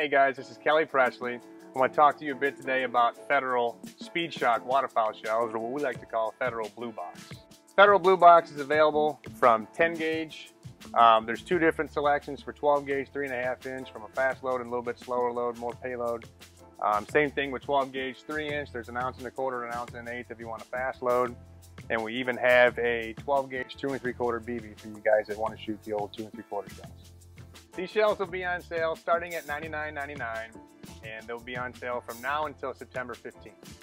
Hey guys, this is Kelly Presley. I want to talk to you a bit today about Federal Speed-Shok waterfowl shells, or what we like to call Federal Blue Box. Federal Blue Box is available from 10 gauge. There's two different selections for 12 gauge, 3.5 inch, from a fast load and a little bit slower load, more payload. Same thing with 12 gauge, 3 inch. There's 1.25 ounces, 1.125 ounces if you want a fast load. And we even have a 12 gauge, 2.75 BB for you guys that want to shoot the old 2.75 shells. These shells will be on sale starting at $99.99, and they'll be on sale from now until September 15th.